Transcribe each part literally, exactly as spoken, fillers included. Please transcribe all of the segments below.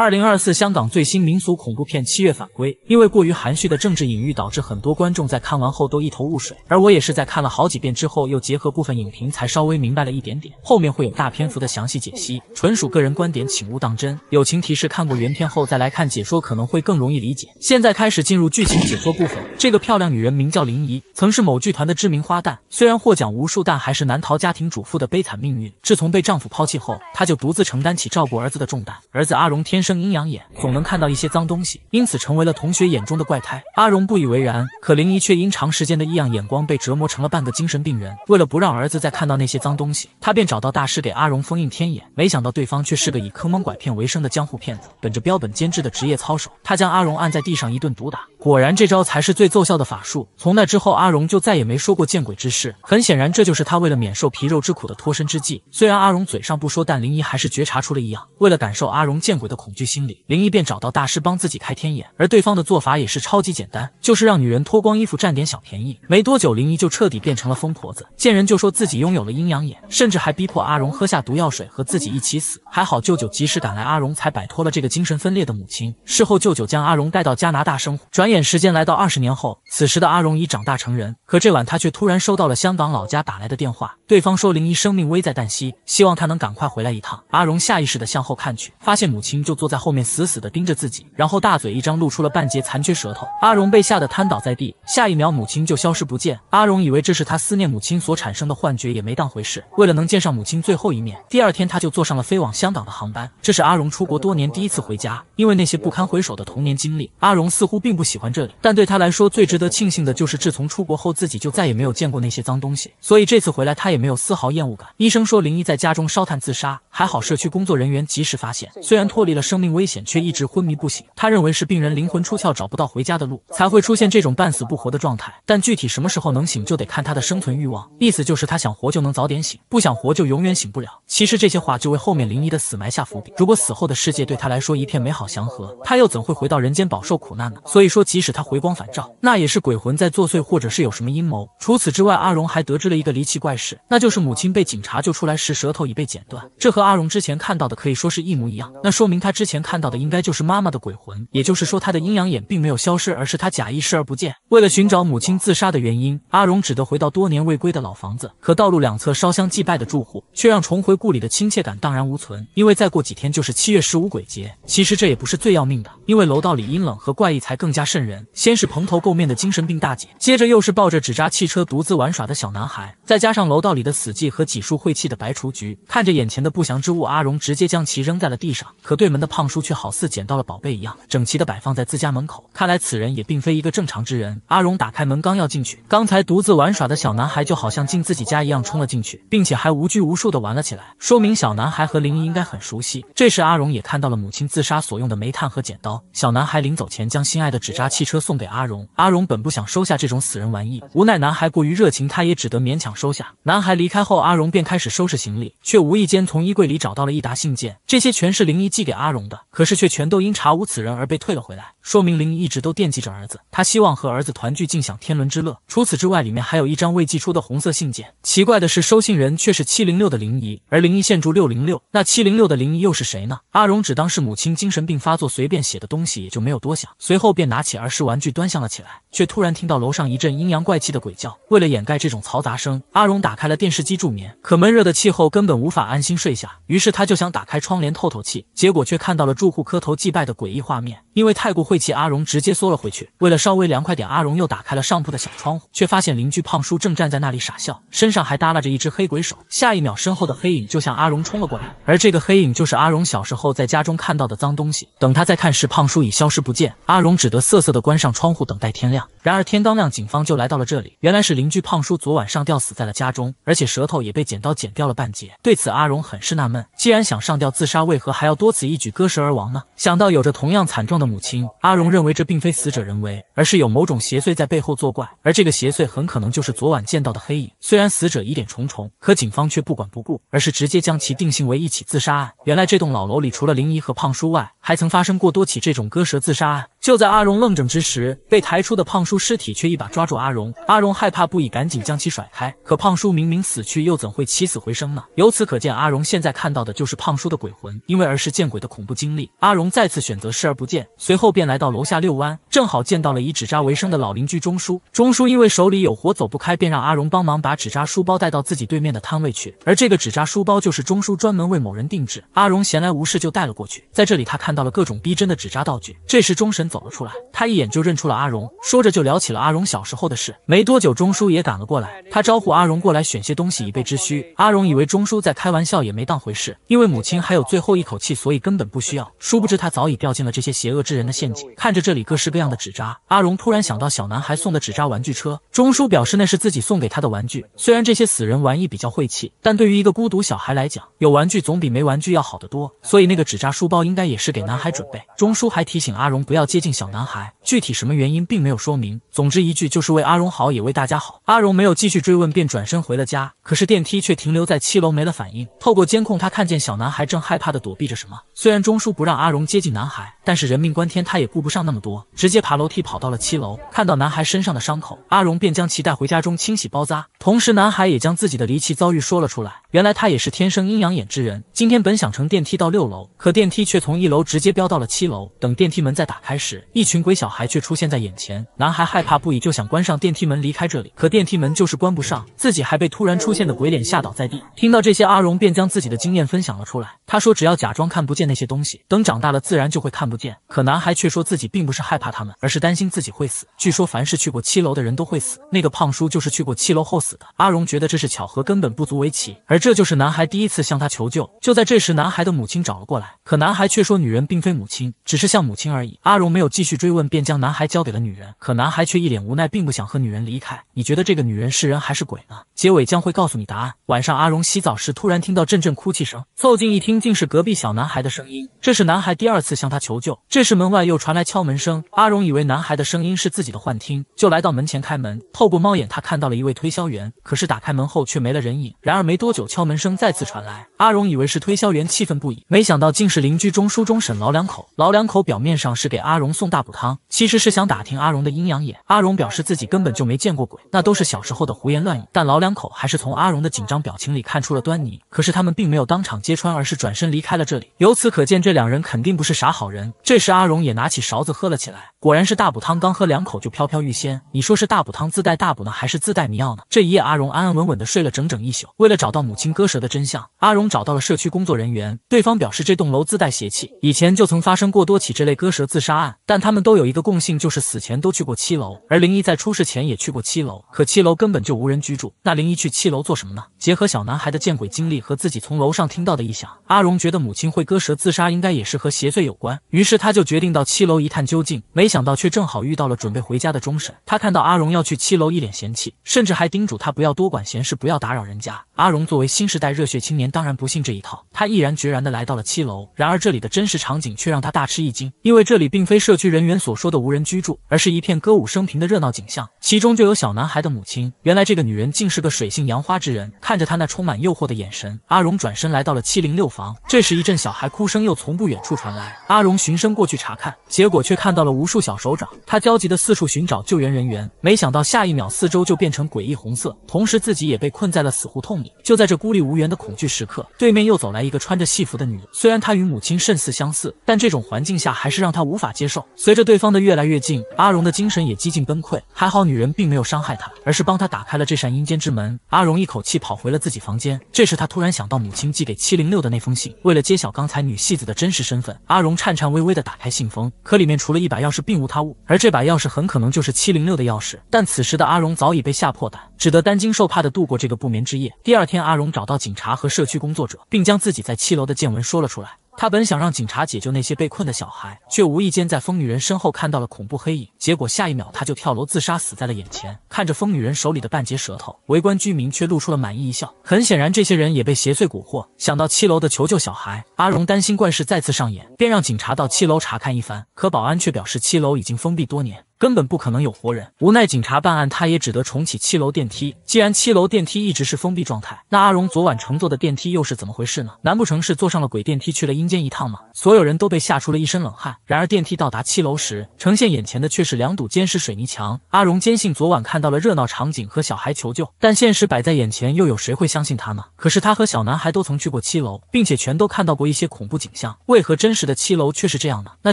二零二四香港最新民俗恐怖片七月返归，因为过于含蓄的政治隐喻，导致很多观众在看完后都一头雾水。而我也是在看了好几遍之后，又结合部分影评才稍微明白了一点点。后面会有大篇幅的详细解析，纯属个人观点，请勿当真。友情提示：看过原片后再来看解说，可能会更容易理解。现在开始进入剧情解说部分。这个漂亮女人名叫林怡，曾是某剧团的知名花旦，虽然获奖无数，但还是难逃家庭主妇的悲惨命运。自从被丈夫抛弃后，她就独自承担起照顾儿子的重担。儿子阿荣天生 阴阳眼，总能看到一些脏东西，因此成为了同学眼中的怪胎。阿荣不以为然，可林怡却因长时间的异样眼光被折磨成了半个精神病人。为了不让儿子再看到那些脏东西，他便找到大师给阿荣封印天眼，没想到对方却是个以坑蒙拐骗为生的江湖骗子。本着标本兼治的职业操守，他将阿荣按在地上一顿毒打。果然这招才是最奏效的法术。从那之后，阿荣就再也没说过见鬼之事。很显然，这就是他为了免受皮肉之苦的脱身之计。虽然阿荣嘴上不说，但林怡还是觉察出了异样。为了感受阿荣见鬼的恐惧 心理，林一便找到大师帮自己开天眼，而对方的做法也是超级简单，就是让女人脱光衣服占点小便宜。没多久，林一就彻底变成了疯婆子，见人就说自己拥有了阴阳眼，甚至还逼迫阿荣喝下毒药水和自己一起死。还好舅舅及时赶来，阿荣才摆脱了这个精神分裂的母亲。事后舅舅将阿荣带到加拿大生活，转眼时间来到二十年后，此时的阿荣已长大成人，可这晚他却突然收到了香港老家打来的电话，对方说林一生命危在旦夕，希望他能赶快回来一趟。阿荣下意识地向后看去，发现母亲就坐 在后面死死地盯着自己，然后大嘴一张，露出了半截残缺舌头。阿荣被吓得瘫倒在地，下一秒母亲就消失不见。阿荣以为这是他思念母亲所产生的幻觉，也没当回事。为了能见上母亲最后一面，第二天他就坐上了飞往香港的航班。这是阿荣出国多年第一次回家，因为那些不堪回首的童年经历，阿荣似乎并不喜欢这里。但对他来说，最值得庆幸的就是自从出国后，自己就再也没有见过那些脏东西，所以这次回来他也没有丝毫厌恶感。医生说林一在家中烧炭自杀，还好社区工作人员及时发现，虽然脱离了生 命危险，却一直昏迷不醒。他认为是病人灵魂出窍，找不到回家的路，才会出现这种半死不活的状态。但具体什么时候能醒，就得看他的生存欲望。意思就是他想活就能早点醒，不想活就永远醒不了。其实这些话就为后面林一的死埋下伏笔。如果死后的世界对他来说一片美好祥和，他又怎会回到人间饱受苦难呢？所以说，即使他回光返照，那也是鬼魂在作祟，或者是有什么阴谋。除此之外，阿荣还得知了一个离奇怪事，那就是母亲被警察救出来时，舌头已被剪断。这和阿荣之前看到的可以说是一模一样。那说明他之前 前看到的应该就是妈妈的鬼魂，也就是说她的阴阳眼并没有消失，而是她假意视而不见。为了寻找母亲自杀的原因，阿荣只得回到多年未归的老房子，可道路两侧烧香祭拜的住户却让重回故里的亲切感荡然无存，因为再过几天就是七月十五鬼节。其实这也不是最要命的，因为楼道里阴冷和怪异才更加瘆人。先是蓬头垢面的精神病大姐，接着又是抱着纸扎汽车独自玩耍的小男孩，再加上楼道里的死寂和几束晦气的白雏菊，看着眼前的不祥之物，阿荣直接将其扔在了地上。可对门的 胖叔却好似捡到了宝贝一样，整齐的摆放在自家门口，看来此人也并非一个正常之人。阿荣打开门刚要进去，刚才独自玩耍的小男孩就好像进自己家一样冲了进去，并且还无拘无束地玩了起来，说明小男孩和林一应该很熟悉。这时阿荣也看到了母亲自杀所用的煤炭和剪刀，小男孩临走前将心爱的纸扎汽车送给阿荣。阿荣本不想收下这种死人玩意，无奈男孩过于热情，他也只得勉强收下。男孩离开后，阿荣便开始收拾行李，却无意间从衣柜里找到了一沓信件，这些全是林一寄给阿荣 的，可是却全都因查无此人而被退了回来，说明林一一直都惦记着儿子，他希望和儿子团聚，尽享天伦之乐。除此之外，里面还有一张未寄出的红色信件。奇怪的是，收信人却是七零六的林一，而林一现住六零六，那七零六的林一又是谁呢？阿荣只当是母亲精神病发作随便写的东西，也就没有多想，随后便拿起儿时玩具端详了起来，却突然听到楼上一阵阴阳怪气的鬼叫。为了掩盖这种嘈杂声，阿荣打开了电视机助眠，可闷热的气候根本无法安心睡下，于是他就想打开窗帘透透气，结果却看 看到了住户磕头祭拜的诡异画面，因为太过晦气，阿荣直接缩了回去。为了稍微凉快点，阿荣又打开了上铺的小窗户，却发现邻居胖叔正站在那里傻笑，身上还耷拉着一只黑鬼手。下一秒，身后的黑影就向阿荣冲了过来，而这个黑影就是阿荣小时候在家中看到的脏东西。等他再看时，胖叔已消失不见，阿荣只得瑟瑟地关上窗户，等待天亮。然而天刚亮，警方就来到了这里。原来是邻居胖叔昨晚上吊死在了家中，而且舌头也被剪刀剪掉了半截。对此，阿荣很是纳闷，既然想上吊自杀，为何还要多此一举 割舌而亡呢？想到有着同样惨状的母亲，阿荣认为这并非死者人为，而是有某种邪祟在背后作怪，而这个邪祟很可能就是昨晚见到的黑影。虽然死者疑点重重，可警方却不管不顾，而是直接将其定性为一起自杀案。原来这栋老楼里除了林一和胖叔外， 还还曾发生过多起这种割舌自杀案。就在阿荣愣怔之时，被抬出的胖叔尸体却一把抓住阿荣，阿荣害怕不已，赶紧将其甩开。可胖叔明明死去，又怎会起死回生呢？由此可见，阿荣现在看到的就是胖叔的鬼魂，因为儿时见鬼的恐怖经历，阿荣再次选择视而不见，随后便来到楼下遛弯，正好见到了以纸扎为生的老邻居钟叔。钟叔因为手里有活走不开，便让阿荣帮忙把纸扎书包带到自己对面的摊位去，而这个纸扎书包就是钟叔专门为某人定制。阿荣闲来无事就带了过去，在这里他看到了各种逼真的纸扎道具。这时钟神走了出来，他一眼就认出了阿荣，说着就聊起了阿荣小时候的事。没多久，钟叔也赶了过来，他招呼阿荣过来选些东西以备之需。阿荣以为钟叔在开玩笑，也没当回事，因为母亲还有最后一口气，所以根本不需要。殊不知他早已掉进了这些邪恶之人的陷阱。看着这里各式各样的纸扎，阿荣突然想到小男孩送的纸扎玩具车，钟叔表示那是自己送给他的玩具。虽然这些死人玩意比较晦气，但对于一个孤独小孩来讲，有玩具总比没玩具要好得多，所以那个纸扎书包应该也是给男孩准备。钟叔还提醒阿荣不要接近小男孩，具体什么原因并没有说明，总之一句就是为阿荣好，也为大家好。阿荣没有继续追问，便转身回了家，可是电梯却停留在七楼没了反应。透过监控，他看见小男孩正害怕地躲避着什么。虽然钟叔不让阿荣接近男孩，但是人命关天，他也顾不上那么多，直接爬楼梯跑到了七楼。看到男孩身上的伤口，阿荣便将其带回家中清洗包扎，同时男孩也将自己的离奇遭遇说了出来。原来他也是天生阴阳眼之人，今天本想乘电梯到六楼，可电梯却从一楼直接飙到了七楼。等电梯门再打开时，一群鬼小孩却出现在眼前。男孩害怕不已，就想关上电梯门离开这里，可电梯门就是关不上，自己还被突然出现的鬼脸吓倒在地。听到这些，阿荣便将自己的经验分享了出来。他说只要假装看不见那些东西，等长大了自然就会看不见。可男孩却说自己并不是害怕他们，而是担心自己会死。据说凡是去过七楼的人都会死，那个胖叔就是去过七楼后死的。阿荣觉得这是巧合，根本不足为奇。而这就是男孩第一次向他求救。就在这时，男孩的母亲找了过来，可男孩却说女人并非母亲，只是像母亲而已。阿荣没有继续追问，便将男孩交给了女人。可男孩却一脸无奈，并不想和女人离开。你觉得这个女人是人还是鬼呢？结尾将会告诉你答案。晚上，阿荣洗澡时突然听到阵阵哭泣声，凑近一听，竟是隔壁小男孩的声音。这是男孩第二次向他求救。这时门外又传来敲门声，阿荣以为男孩的声音是自己的幻听，就来到门前开门。透过猫眼，他看到了一位推销员，可是打开门后却没了人影。然而没多久，敲门声再次传来，阿荣以为是推销员，气愤不已，没想到竟是邻居钟叔钟婶老两口。老两口表面上是给阿荣送大补汤，其实是想打听阿荣的阴阳眼。阿荣表示自己根本就没见过鬼，那都是小时候的胡言乱语。但老两口还是从阿荣的紧张表情里看出了端倪，可是他们并没有当场揭穿，而是转身离开了这里。由此可见，这两人肯定不是啥好人。这时阿荣也拿起勺子喝了起来，果然是大补汤，刚喝两口就飘飘欲仙。你说是大补汤自带大补呢，还是自带迷药呢？这一夜阿荣安安稳稳地睡了整整一宿。为了找到母亲割舌的真相，阿荣找到了社区工作人员，对方表示这栋楼自带邪气，以前就曾发生过多起这类割舌自杀案，但他们都有一个共性，就是死前都去过七楼。而灵一在出事前也去过七楼，可七楼根本就无人居住，那灵一去七楼做什么呢？结合小男孩的见鬼经历和自己从楼上听到的异响，阿荣觉得母亲会割舌自杀应该也是和邪祟有关，于是他就决定到七楼一探究竟。没想到却正好遇到了准备回家的钟婶，他看到阿荣要去七楼，一脸嫌弃，甚至还叮嘱他不要多管闲事，不要打扰人家。阿荣作为新时代热血青年，当然不信这一套，他毅然决然地来到了七楼。然而这里的真实场景却让他大吃一惊，因为这里并非社区人员所说的无人居住，而是一片歌舞升平的热闹景象，其中就有小男孩的母亲。原来这个女人竟是个水性杨花之人，看着她那充满诱惑的眼神，阿荣转身来到了七零六房。这时一阵小孩哭声又从不远处传来，阿荣循声过去查看，结果却看到了无数小手掌，他焦急地四处寻找救援人员，没想到下一秒四周就变成诡异红色，同时自己也被困在了死胡同里。就在这孤立无援的恐惧时刻，对面又走来一个穿着戏服的女人，虽然她与母亲甚似相似，但这种环境下还是让她无法接受。随着对方的越来越近，阿荣的精神也几近崩溃，还好女人并没有伤害他，而是帮他打开了这扇阴间之门。阿荣一口气跑回了自己房间，这时他突然想到母亲寄给七零六的那封信，为了揭晓刚才女戏子的真实身份，阿荣颤颤巍巍地打开信封，可里面除了一把钥匙并无他物，而这把钥匙很可能就是七零六的钥匙。但此时的阿荣早已被吓破胆，只得担惊受怕地度过这个不眠之夜。第二天，阿荣找到警察和社区工作者，并将自己在七楼的见闻说了出来。他本想让警察解救那些被困的小孩，却无意间在疯女人身后看到了恐怖黑影，结果下一秒他就跳楼自杀，死在了眼前。看着疯女人手里的半截舌头，围观居民却露出了满意一笑。很显然，这些人也被邪祟蛊惑。想到七楼的求救小孩，阿荣担心怪事再次上演，便让警察到七楼查看一番。可保安却表示七楼已经封闭多年。根本不可能有活人。无奈警察办案，他也只得重启七楼电梯。既然七楼电梯一直是封闭状态，那阿荣昨晚乘坐的电梯又是怎么回事呢？难不成是坐上了鬼电梯去了阴间一趟吗？所有人都被吓出了一身冷汗。然而电梯到达七楼时，呈现眼前的却是两堵坚实水泥墙。阿荣坚信昨晚看到了热闹场景和小孩求救，但现实摆在眼前，又有谁会相信他呢？可是他和小男孩都曾去过七楼，并且全都看到过一些恐怖景象，为何真实的七楼却是这样呢？那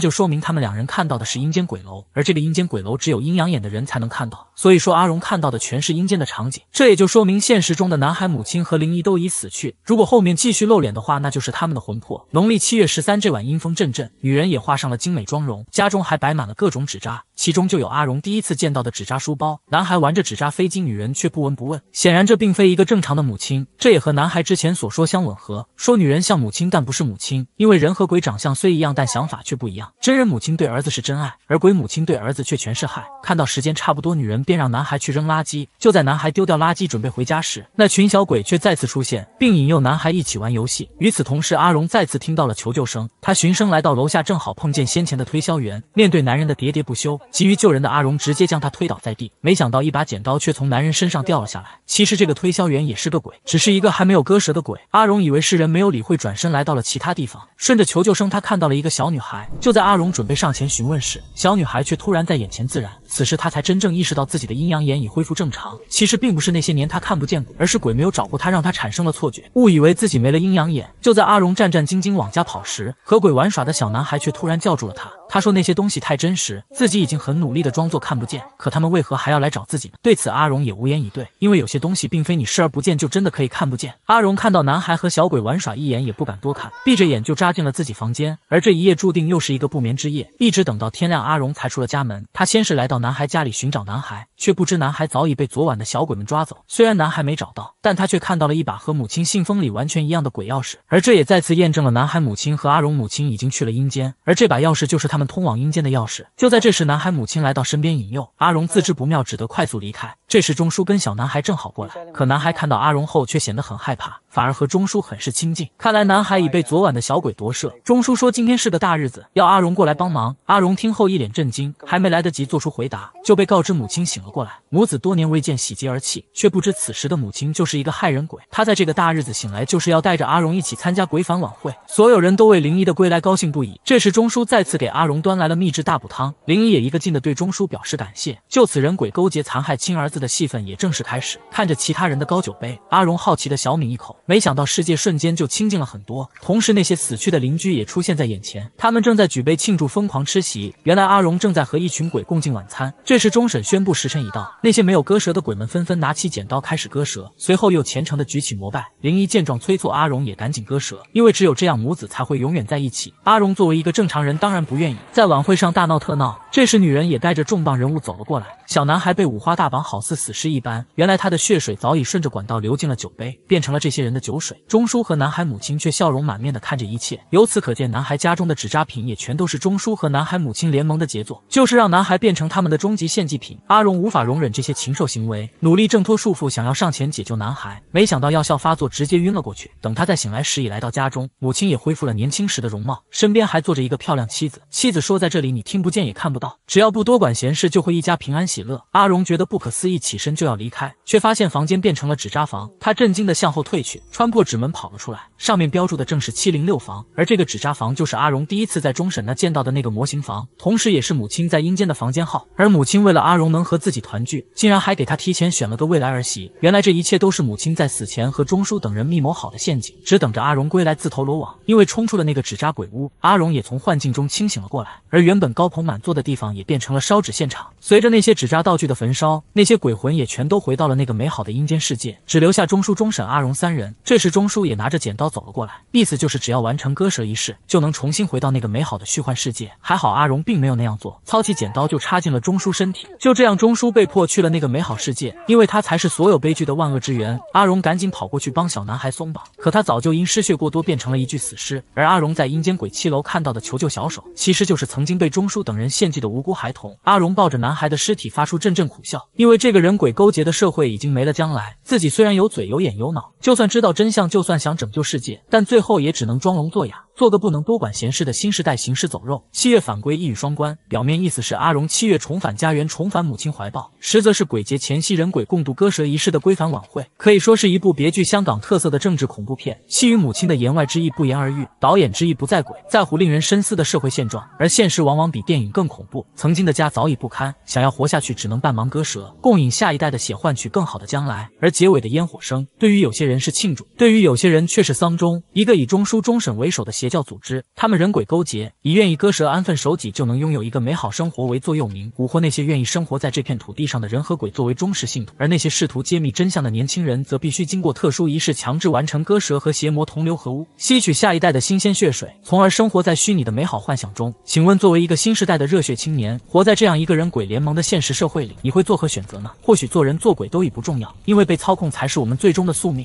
就说明他们两人看到的是阴间鬼楼，而这个阴间鬼楼只有阴阳眼的人才能看到，所以说阿荣看到的全是阴间的场景。这也就说明现实中的男孩母亲和灵姨都已死去，如果后面继续露脸的话，那就是他们的魂魄。农历七月十三这晚阴风阵阵，女人也化上了精美妆容，家中还摆满了各种纸扎，其中就有阿荣第一次见到的纸扎书包。男孩玩着纸扎飞机，女人却不闻不问，显然这并非一个正常的母亲，这也和男孩之前所说相吻合，说女人像母亲但不是母亲，因为人和鬼长相虽一样，但想法却不一样，真人母亲对儿子是真爱，而鬼母亲对儿子却全是害。看到时间差不多，女人便让男孩去扔垃圾。就在男孩丢掉垃圾准备回家时，那群小鬼却再次出现，并引诱男孩一起玩游戏。与此同时，阿荣再次听到了求救声，他循声来到楼下，正好碰见先前的推销员。面对男人的喋喋不休，急于救人的阿荣直接将他推倒在地，没想到一把剪刀却从男人身上掉了下来。其实这个推销员也是个鬼，只是一个还没有割舌的鬼。阿荣以为是人，没有理会，转身来到了其他地方。顺着求救声，他看到了一个小女孩。就在阿荣准备上前询问时，小女孩却突然在眼前自燃。此时他才真正意识到自己的阴阳眼已恢复正常，其实并不是那些年他看不见鬼，而是鬼没有找过他，让他产生了错觉，误以为自己没了阴阳眼。就在阿荣战战兢兢往家跑时，和鬼玩耍的小男孩却突然叫住了他。他说那些东西太真实，自己已经很努力的装作看不见，可他们为何还要来找自己呢？对此阿荣也无言以对，因为有些东西并非你视而不见就真的可以看不见。阿荣看到男孩和小鬼玩耍，一眼也不敢多看，闭着眼就扎进了自己房间。而这一夜注定又是一个不眠之夜，一直等到天亮，阿荣才出了家门。他先是来到男孩家里寻找男孩，却不知男孩早已被昨晚的小鬼们抓走。虽然男孩没找到，但他却看到了一把和母亲信封里完全一样的鬼钥匙，而这也再次验证了男孩母亲和阿荣母亲已经去了阴间，而这把钥匙就是他们通往阴间的钥匙。就在这时，男孩母亲来到身边引诱阿荣，自知不妙，只得快速离开。这时钟叔跟小男孩正好过来，可男孩看到阿荣后却显得很害怕，反而和钟叔很是亲近。看来男孩已被昨晚的小鬼夺舍。钟叔说今天是个大日子，要阿荣过来帮忙。阿荣听后一脸震惊，还没来得及做出回答，就被告知母亲醒了过来。母子多年未见，喜极而泣，却不知此时的母亲就是一个害人鬼。她在这个大日子醒来，就是要带着阿荣一起参加鬼返晚会。所有人都为灵姨的归来高兴不已。这时钟叔再次给阿荣端来了秘制大补汤，灵姨也一个劲的对钟叔表示感谢。就此，人鬼勾结残害亲儿子的戏份也正式开始。看着其他人的高酒杯，阿荣好奇的小抿一口，没想到世界瞬间就清静了很多。同时，那些死去的邻居也出现在眼前，他们正在举杯庆祝，疯狂吃席。原来阿荣正在和一群鬼共进晚餐。这时终审宣布时辰已到，那些没有割舌的鬼们纷纷拿起剪刀开始割舌，随后又虔诚的举起膜拜。灵姨见状催促阿荣也赶紧割舌，因为只有这样母子才会永远在一起。阿荣作为一个正常人，当然不愿意在晚会上大闹特闹。这时女人也带着重磅人物走了过来，小男孩被五花大绑，好似死尸一般。原来他的血水早已顺着管道流进了酒杯，变成了这些人的酒水。钟叔和男孩母亲却笑容满面的看着一切。由此可见，男孩家中的纸扎品也全都是钟叔和男孩母亲联盟的杰作，就是让男孩变成他们的终极献祭品。阿荣无法容忍这些禽兽行为，努力挣脱束缚，想要上前解救男孩，没想到药效发作，直接晕了过去。等他再醒来时，已来到家中，母亲也恢复了年轻时的容貌，身边还坐着一个漂亮妻子。妻子说在这里你听不见也看不到，只要不多管闲事，就会一家平安喜乐。阿荣觉得不可思议，起身就要离开，却发现房间变成了纸扎房。他震惊的向后退去，穿破纸门跑了出来，上面标注的正是七零六房，而这个纸扎房就是阿荣第一次在终审那见到的那个模型房，同时也是母亲在阴间的房间号。而母亲为了阿荣能和自己团聚，竟然还给他提前选了个未来儿媳。原来这一切都是母亲在死前和钟叔等人密谋好的陷阱，只等着阿荣归来自投罗网。因为冲出了那个纸扎鬼屋，阿荣也从幻境中清醒了过来，而原本高朋满座的地方也变成了烧纸现场。随着那些纸扎道具的焚烧，那些鬼魂也全都回到了那个美好的阴间世界，只留下钟叔、钟婶、阿荣三人。这时钟叔也拿着剪刀走了过来，意思就是只要完成割舌仪式，就能重新回到那个美好的虚幻世界。还好阿荣并没有那样做，操起剪刀就插进了钟叔身体。就这样，钟叔被迫去了那个美好世界，因为他才是所有悲剧的万恶之源。阿荣赶紧跑过去帮小男孩松绑，可他早就因失血过多变成了一具死尸。而阿荣在阴间鬼七楼看到的求救小手，其实就是曾经被钟叔等人献祭的无辜孩童。阿荣抱着男孩的尸体发出阵阵苦笑，因为这个人鬼勾结的社会已经没了将来，自己虽然有嘴有眼有脑，就算知道真相，就算想拯救世界，但最后也只能装聋作哑。做个不能多管闲事的新时代行尸走肉。七月返归一语双关，表面意思是阿荣七月重返家园，重返母亲怀抱，实则是鬼节前夕人鬼共度割舌仪式的归返晚会，可以说是一部别具香港特色的政治恐怖片。戏与母亲的言外之意不言而喻，导演之意不在鬼，在乎令人深思的社会现状，而现实往往比电影更恐怖。曾经的家早已不堪，想要活下去只能半盲割舌，共饮下一代的血，换取更好的将来。而结尾的烟火声，对于有些人是庆祝，对于有些人却是丧钟。一个以中枢终审为首的邪教组织，他们人鬼勾结，以愿意割舌安分守己就能拥有一个美好生活为座右铭，蛊惑那些愿意生活在这片土地上的人和鬼作为忠实信徒。而那些试图揭秘真相的年轻人，则必须经过特殊仪式，强制完成割舌和邪魔同流合污，吸取下一代的新鲜血水，从而生活在虚拟的美好幻想中。请问，作为一个新时代的热血青年，活在这样一个人鬼联盟的现实社会里，你会做何选择呢？或许做人做鬼都已不重要，因为被操控才是我们最终的宿命。